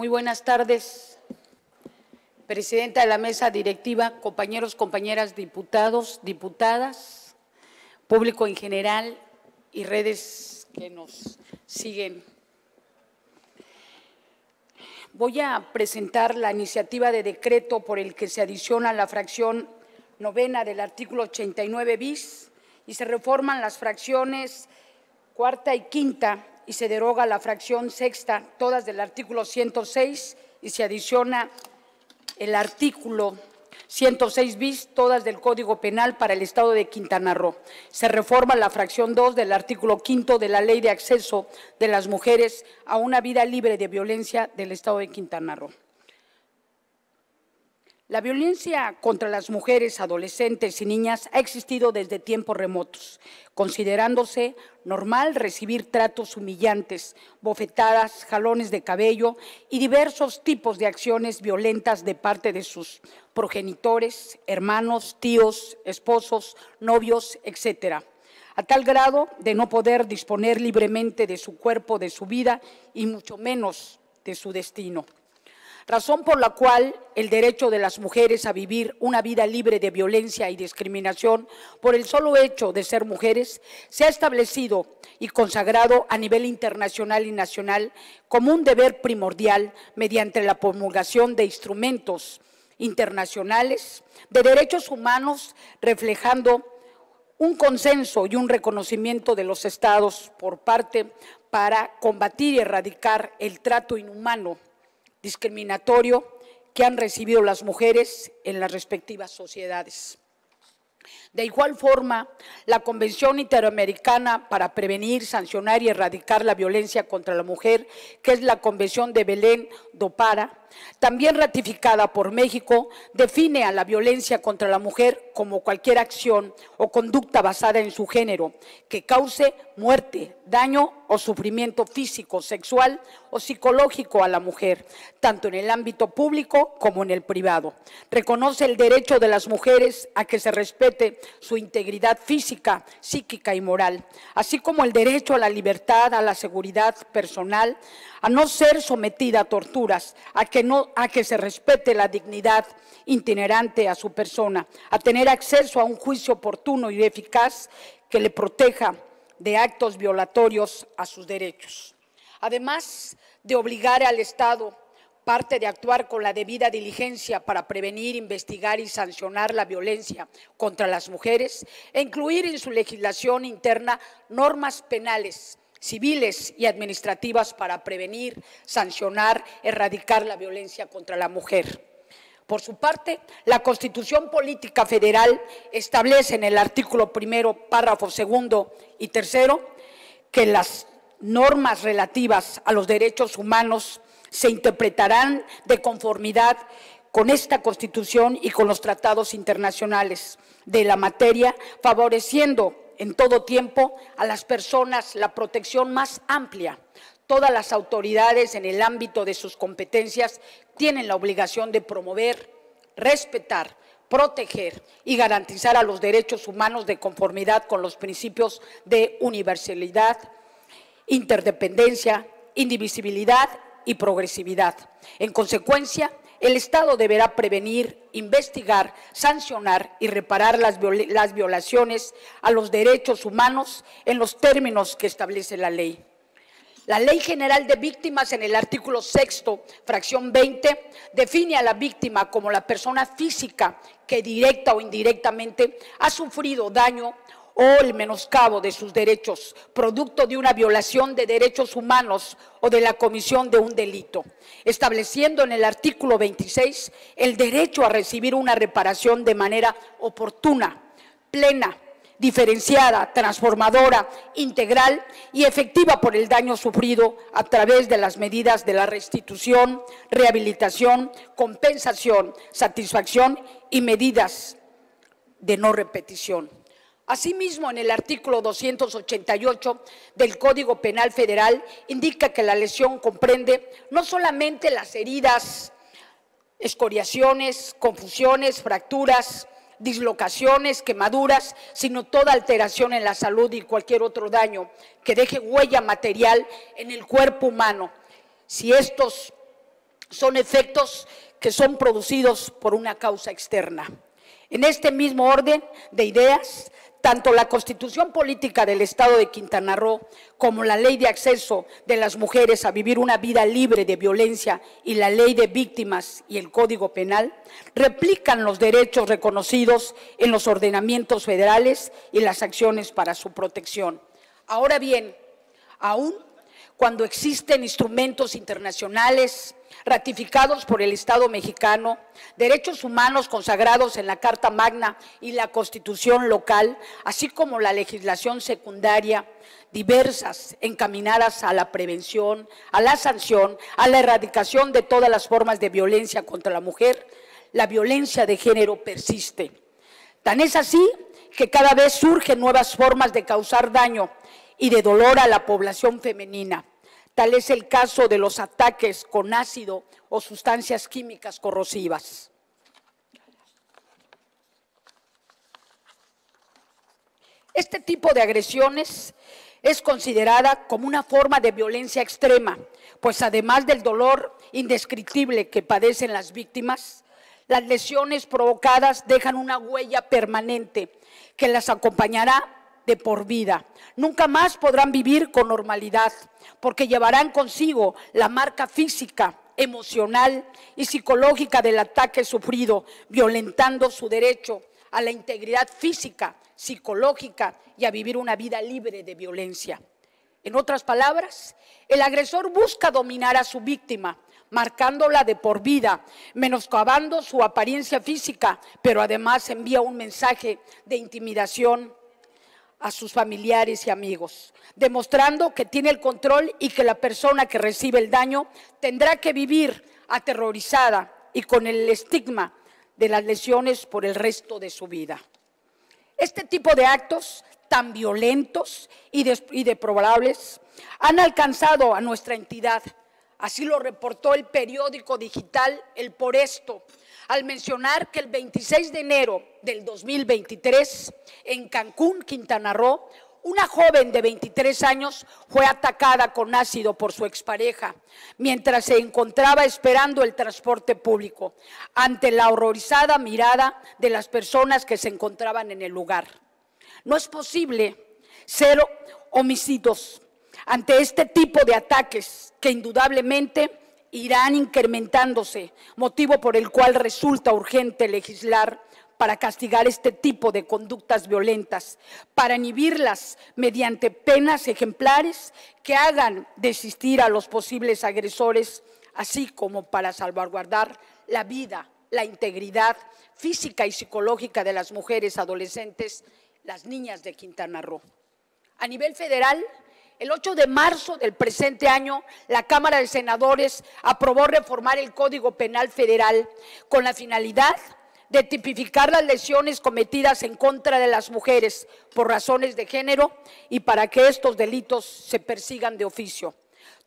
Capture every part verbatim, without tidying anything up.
Muy buenas tardes, presidenta de la mesa directiva, compañeros, compañeras, diputados, diputadas, público en general y redes que nos siguen. Voy a presentar la iniciativa de decreto por el que se adiciona la fracción novena del artículo ochenta y nueve bis y se reforman las fracciones cuarta y quinta y se deroga la fracción sexta, todas del artículo ciento seis, y se adiciona el artículo ciento seis bis, todas del Código Penal para el Estado de Quintana Roo. Se reforma la fracción dos del artículo quinto de la Ley de Acceso de las Mujeres a una Vida Libre de Violencia del Estado de Quintana Roo. La violencia contra las mujeres, adolescentes y niñas ha existido desde tiempos remotos, considerándose normal recibir tratos humillantes, bofetadas, jalones de cabello y diversos tipos de acciones violentas de parte de sus progenitores, hermanos, tíos, esposos, novios, etcétera, a tal grado de no poder disponer libremente de su cuerpo, de su vida y mucho menos de su destino. Razón por la cual el derecho de las mujeres a vivir una vida libre de violencia y discriminación por el solo hecho de ser mujeres se ha establecido y consagrado a nivel internacional y nacional como un deber primordial mediante la promulgación de instrumentos internacionales de derechos humanos, reflejando un consenso y un reconocimiento de los estados por parte para combatir y erradicar el trato inhumano, discriminatorio que han recibido las mujeres en las respectivas sociedades. De igual forma, la Convención Interamericana para Prevenir, Sancionar y Erradicar la Violencia contra la Mujer, que es la Convención de Belém do Pará, también ratificada por México, define a la violencia contra la mujer como cualquier acción o conducta basada en su género que cause muerte, daño o sufrimiento físico, sexual o psicológico a la mujer, tanto en el ámbito público como en el privado. Reconoce el derecho de las mujeres a que se respete su integridad física, psíquica y moral, así como el derecho a la libertad, a la seguridad personal, a no ser sometida a torturas, a que, no, a que se respete la dignidad inherente a su persona, a tener acceso a un juicio oportuno y eficaz que le proteja de actos violatorios a sus derechos. Además de obligar al Estado, parte de actuar con la debida diligencia para prevenir, investigar y sancionar la violencia contra las mujeres, e incluir en su legislación interna normas penales, civiles y administrativas para prevenir, sancionar, erradicar la violencia contra la mujer. Por su parte, la Constitución Política Federal establece en el artículo primero, párrafo segundo y tercero, que las normas relativas a los derechos humanos se interpretarán de conformidad con esta Constitución y con los tratados internacionales de la materia, favoreciendo en todo tiempo a las personas la protección más amplia. Todas las autoridades en el ámbito de sus competencias tienen la obligación de promover, respetar, proteger y garantizar a los derechos humanos de conformidad con los principios de universalidad, interdependencia, indivisibilidad y progresividad. En consecuencia, el Estado deberá prevenir, investigar, sancionar y reparar las, viol las violaciones a los derechos humanos en los términos que establece la ley. La Ley General de Víctimas, en el artículo sexto, fracción veinte, define a la víctima como la persona física que directa o indirectamente ha sufrido daño o el menoscabo de sus derechos, producto de una violación de derechos humanos o de la comisión de un delito, estableciendo en el artículo veintiséis el derecho a recibir una reparación de manera oportuna, plena, diferenciada, transformadora, integral y efectiva por el daño sufrido a través de las medidas de la restitución, rehabilitación, compensación, satisfacción y medidas de no repetición. Asimismo, en el artículo doscientos ochenta y ocho del Código Penal Federal indica que la lesión comprende no solamente las heridas, escoriaciones, confusiones, fracturas, dislocaciones, quemaduras, sino toda alteración en la salud y cualquier otro daño que deje huella material en el cuerpo humano, si estos son efectos que son producidos por una causa externa. En este mismo orden de ideas, tanto la Constitución Política del Estado de Quintana Roo como la Ley de Acceso de las Mujeres a Vivir una Vida Libre de Violencia y la Ley de Víctimas y el Código Penal replican los derechos reconocidos en los ordenamientos federales y las acciones para su protección. Ahora bien, aún cuando existen instrumentos internacionales ratificados por el Estado mexicano, derechos humanos consagrados en la Carta Magna y la Constitución local, así como la legislación secundaria, diversas, encaminadas a la prevención, a la sanción, a la erradicación de todas las formas de violencia contra la mujer, la violencia de género persiste. Tan es así que cada vez surgen nuevas formas de causar daño y de dolor a la población femenina. Tal es el caso de los ataques con ácido o sustancias químicas corrosivas. Este tipo de agresiones es considerada como una forma de violencia extrema, pues además del dolor indescriptible que padecen las víctimas, las lesiones provocadas dejan una huella permanente que las acompañará de por vida. Nunca más podrán vivir con normalidad, porque llevarán consigo la marca física, emocional y psicológica del ataque sufrido, violentando su derecho a la integridad física, psicológica y a vivir una vida libre de violencia. En otras palabras, el agresor busca dominar a su víctima, marcándola de por vida, menoscabando su apariencia física, pero además envía un mensaje de intimidación a sus familiares y amigos, demostrando que tiene el control y que la persona que recibe el daño tendrá que vivir aterrorizada y con el estigma de las lesiones por el resto de su vida. Este tipo de actos tan violentos y deplorables han alcanzado a nuestra entidad. Así lo reportó el periódico digital El Por Esto, al mencionar que el veintiséis de enero del dos mil veintitrés, en Cancún, Quintana Roo, una joven de veintitrés años fue atacada con ácido por su expareja, mientras se encontraba esperando el transporte público, ante la horrorizada mirada de las personas que se encontraban en el lugar. No es posible ser homicidios ante este tipo de ataques que indudablemente irán incrementándose, motivo por el cual resulta urgente legislar para castigar este tipo de conductas violentas, para inhibirlas mediante penas ejemplares que hagan desistir a los posibles agresores, así como para salvaguardar la vida, la integridad física y psicológica de las mujeres adolescentes, las niñas de Quintana Roo. A nivel federal, el ocho de marzo del presente año, la Cámara de Senadores aprobó reformar el Código Penal Federal con la finalidad de tipificar las lesiones cometidas en contra de las mujeres por razones de género y para que estos delitos se persigan de oficio.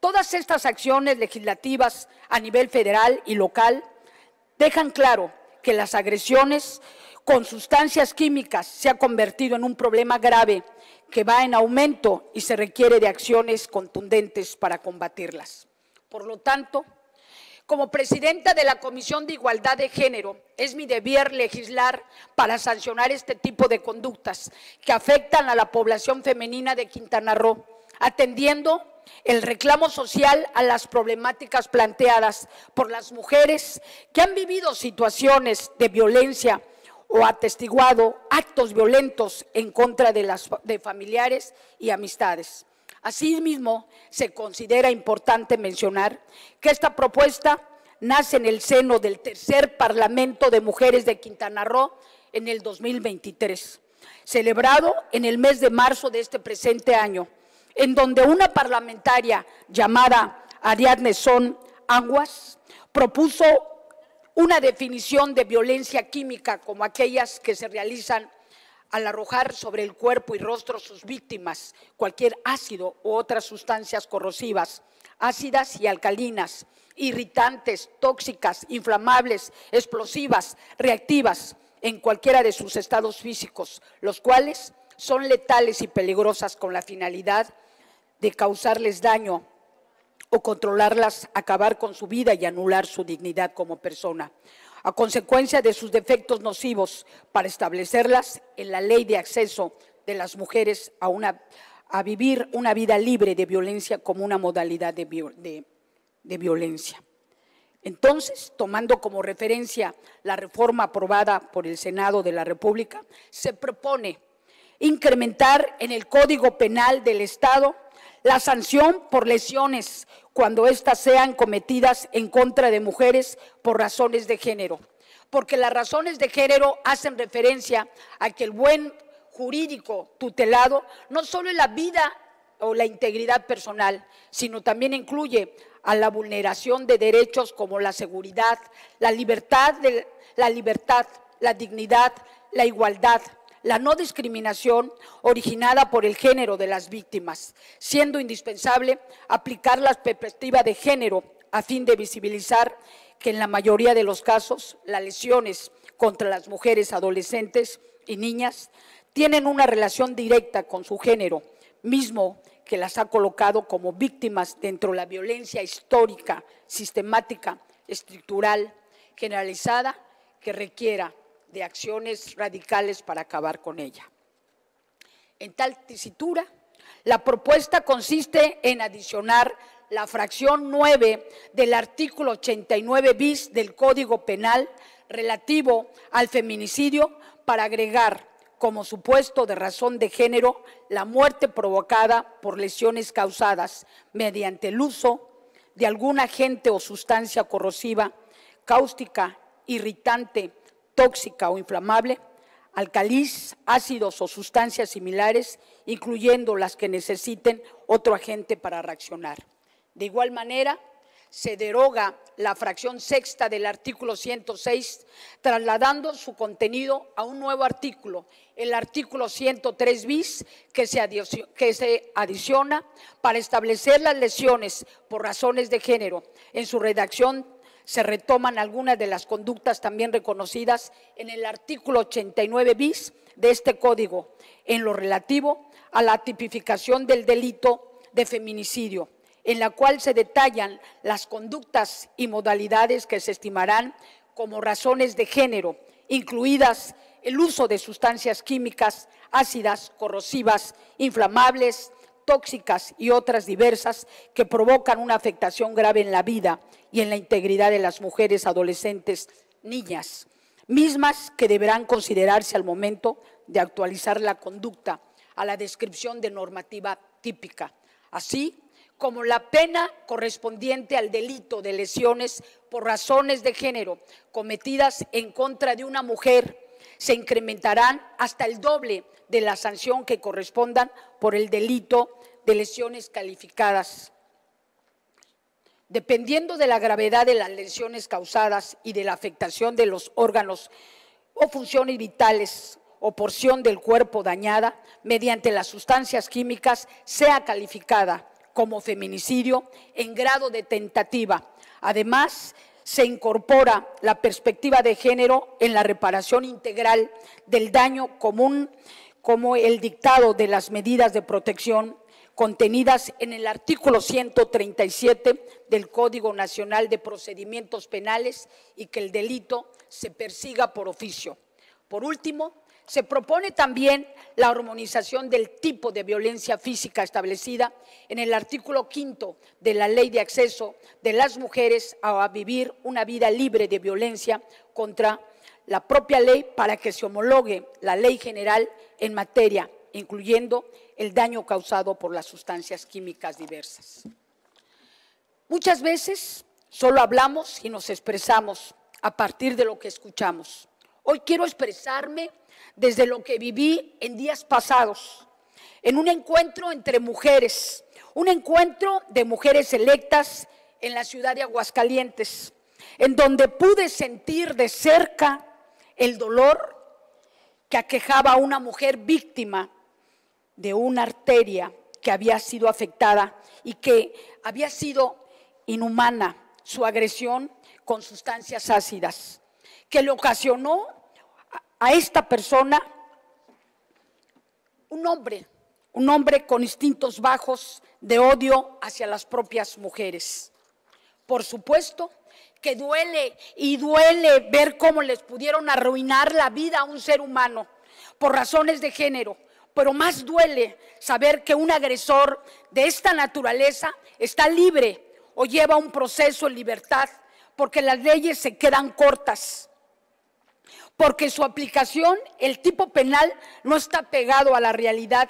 Todas estas acciones legislativas a nivel federal y local dejan claro que las agresiones con sustancias químicas se ha convertido en un problema grave que va en aumento y se requiere de acciones contundentes para combatirlas. Por lo tanto, como presidenta de la Comisión de Igualdad de Género, es mi deber legislar para sancionar este tipo de conductas que afectan a la población femenina de Quintana Roo, atendiendo el reclamo social a las problemáticas planteadas por las mujeres que han vivido situaciones de violencia o atestiguado actos violentos en contra de, las, de familiares y amistades. Asimismo, se considera importante mencionar que esta propuesta nace en el seno del tercer Parlamento de Mujeres de Quintana Roo en el dos mil veintitrés, celebrado en el mes de marzo de este presente año, en donde una parlamentaria llamada Ariadne Son Aguas propuso una definición de violencia química como aquellas que se realizan al arrojar sobre el cuerpo y rostro sus víctimas cualquier ácido u otras sustancias corrosivas, ácidas y alcalinas, irritantes, tóxicas, inflamables, explosivas, reactivas, en cualquiera de sus estados físicos, los cuales son letales y peligrosas con la finalidad de causarles daño o controlarlas, acabar con su vida y anular su dignidad como persona, a consecuencia de sus defectos nocivos, para establecerlas en la Ley de Acceso de las Mujeres a, una, a vivir una vida libre de violencia como una modalidad de, de, de violencia. Entonces, tomando como referencia la reforma aprobada por el Senado de la República, se propone incrementar en el Código Penal del Estado la sanción por lesiones cuando éstas sean cometidas en contra de mujeres por razones de género, porque las razones de género hacen referencia a que el buen jurídico tutelado no solo es la vida o la integridad personal, sino también incluye a la vulneración de derechos como la seguridad, la libertad, de, la, libertad la dignidad, la igualdad, la no discriminación originada por el género de las víctimas, siendo indispensable aplicar la perspectiva de género a fin de visibilizar que en la mayoría de los casos las lesiones contra las mujeres adolescentes y niñas tienen una relación directa con su género, mismo que las ha colocado como víctimas dentro de la violencia histórica, sistemática, estructural, generalizada, que requiera de acciones radicales para acabar con ella. En tal tesitura, la propuesta consiste en adicionar la fracción nueve del artículo ochenta y nueve bis del Código Penal relativo al feminicidio para agregar como supuesto de razón de género la muerte provocada por lesiones causadas mediante el uso de algún agente o sustancia corrosiva, cáustica, irritante, tóxica o inflamable, alcaliz, ácidos o sustancias similares, incluyendo las que necesiten otro agente para reaccionar. De igual manera, se deroga la fracción sexta del artículo ciento seis, trasladando su contenido a un nuevo artículo, el artículo ciento tres bis, que se, adicio, que se adiciona para establecer las lesiones por razones de género. En su redacción se retoman algunas de las conductas también reconocidas en el artículo ochenta y nueve bis de este Código, en lo relativo a la tipificación del delito de feminicidio, en la cual se detallan las conductas y modalidades que se estimarán como razones de género, incluidas el uso de sustancias químicas, ácidas, corrosivas, inflamables, tóxicas y otras diversas que provocan una afectación grave en la vida y en la integridad de las mujeres, adolescentes, niñas, mismas que deberán considerarse al momento de actualizar la conducta a la descripción de normativa típica, así como la pena correspondiente al delito de lesiones por razones de género cometidas en contra de una mujer, se incrementarán hasta el doble de la sanción que correspondan por el delito de lesiones calificadas, dependiendo de la gravedad de las lesiones causadas y de la afectación de los órganos o funciones vitales o porción del cuerpo dañada mediante las sustancias químicas, sea calificada como feminicidio en grado de tentativa. Además, se incorpora la perspectiva de género en la reparación integral del daño común, como el dictado de las medidas de protección contenidas en el artículo ciento treinta y siete del Código Nacional de Procedimientos Penales, y que el delito se persiga por oficio. Por último, se propone también la armonización del tipo de violencia física establecida en el artículo quinto de la Ley de Acceso de las Mujeres a vivir una vida libre de violencia contra la propia ley, para que se homologue la Ley General en materia, incluyendo el daño causado por las sustancias químicas diversas. Muchas veces solo hablamos y nos expresamos a partir de lo que escuchamos. Hoy quiero expresarme desde lo que viví en días pasados, en un encuentro entre mujeres, un encuentro de mujeres electas en la ciudad de Aguascalientes, en donde pude sentir de cerca el dolor que aquejaba a una mujer víctima de una arteria que había sido afectada y que había sido inhumana su agresión con sustancias ácidas, que le ocasionó a esta persona un hombre un hombre con instintos bajos de odio hacia las propias mujeres. Por supuesto que duele y duele ver cómo les pudieron arruinar la vida a un ser humano por razones de género, pero más duele saber que un agresor de esta naturaleza está libre o lleva un proceso en libertad, porque las leyes se quedan cortas, porque su aplicación, el tipo penal, no está pegado a la realidad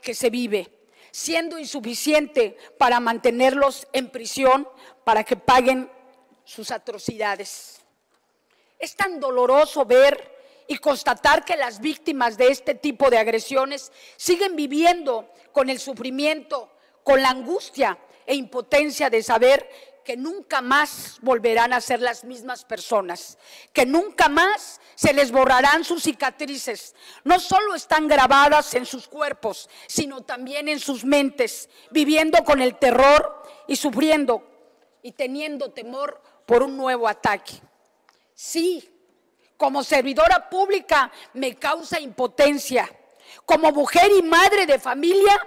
que se vive, siendo insuficiente para mantenerlos en prisión para que paguen sus atrocidades. Es tan doloroso ver y constatar que las víctimas de este tipo de agresiones siguen viviendo con el sufrimiento, con la angustia e impotencia de saber que nunca más volverán a ser las mismas personas, que nunca más se les borrarán sus cicatrices. No solo están grabadas en sus cuerpos, sino también en sus mentes, viviendo con el terror y sufriendo y teniendo temor por un nuevo ataque. Sí, como servidora pública me causa impotencia. Como mujer y madre de familia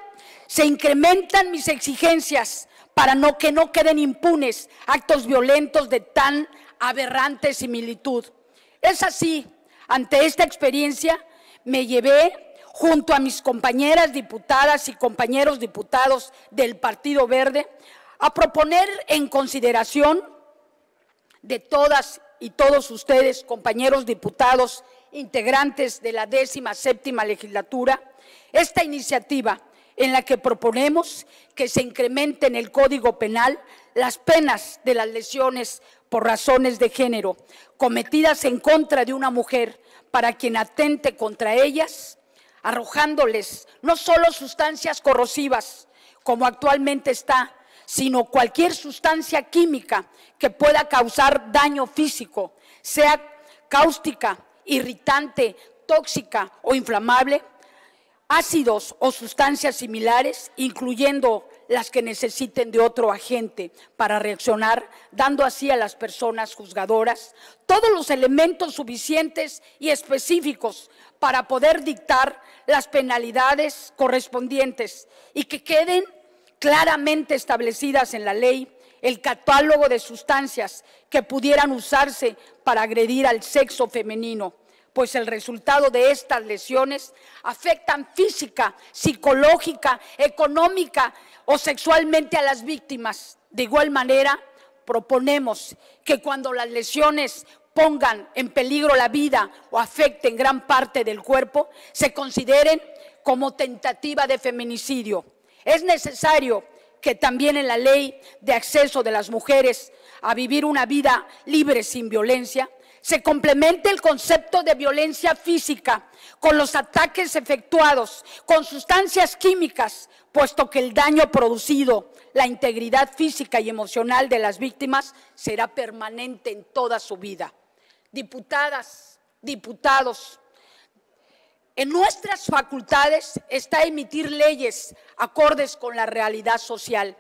se incrementan mis exigencias para no que no queden impunes actos violentos de tan aberrante similitud. Es así, ante esta experiencia me llevé, junto a mis compañeras diputadas y compañeros diputados del Partido Verde, a proponer en consideración de todas y todos ustedes, compañeros diputados, integrantes de la décima séptima legislatura, esta iniciativa en la que proponemos que se incremente en el Código Penal las penas de las lesiones por razones de género cometidas en contra de una mujer para quien atente contra ellas, arrojándoles no solo sustancias corrosivas, como actualmente está, sino cualquier sustancia química que pueda causar daño físico, sea cáustica, irritante, tóxica o inflamable, ácidos o sustancias similares, incluyendo las que necesiten de otro agente para reaccionar, dando así a las personas juzgadoras todos los elementos suficientes y específicos para poder dictar las penalidades correspondientes y que queden claramente establecidas en la ley el catálogo de sustancias que pudieran usarse para agredir al sexo femenino, pues el resultado de estas lesiones afectan física, psicológica, económica o sexualmente a las víctimas. De igual manera, proponemos que cuando las lesiones pongan en peligro la vida o afecten gran parte del cuerpo, se consideren como tentativa de feminicidio. Es necesario que también en la ley de acceso de las mujeres a vivir una vida libre sin violencia, se complementa el concepto de violencia física con los ataques efectuados con sustancias químicas, puesto que el daño producido, la integridad física y emocional de las víctimas será permanente en toda su vida. Diputadas, diputados, en nuestras facultades está emitir leyes acordes con la realidad social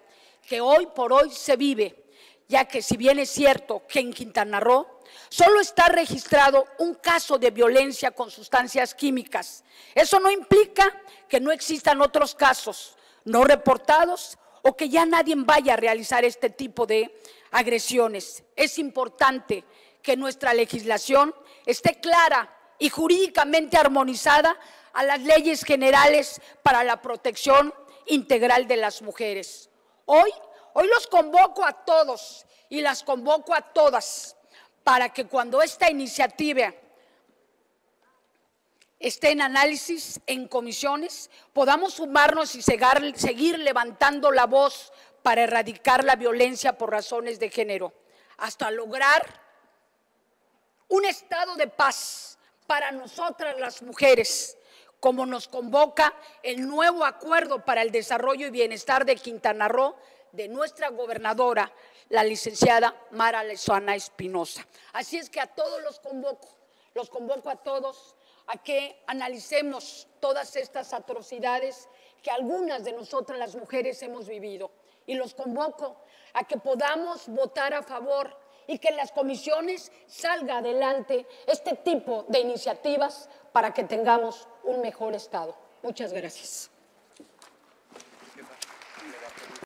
que hoy por hoy se vive, ya que si bien es cierto que en Quintana Roo solo está registrado un caso de violencia con sustancias químicas, eso no implica que no existan otros casos no reportados o que ya nadie vaya a realizar este tipo de agresiones. Es importante que nuestra legislación esté clara y jurídicamente armonizada a las leyes generales para la protección integral de las mujeres. Hoy, hoy los convoco a todos y las convoco a todas para que cuando esta iniciativa esté en análisis, en comisiones, podamos sumarnos y seguir levantando la voz para erradicar la violencia por razones de género, hasta lograr un estado de paz para nosotras las mujeres, como nos convoca el nuevo Acuerdo para el Desarrollo y Bienestar de Quintana Roo, de nuestra gobernadora, la licenciada Mara Lezuana Espinosa. Así es que a todos los convoco, los convoco a todos a que analicemos todas estas atrocidades que algunas de nosotras las mujeres hemos vivido. Y los convoco a que podamos votar a favor y que en las comisiones salga adelante este tipo de iniciativas para que tengamos un mejor estado. Muchas gracias.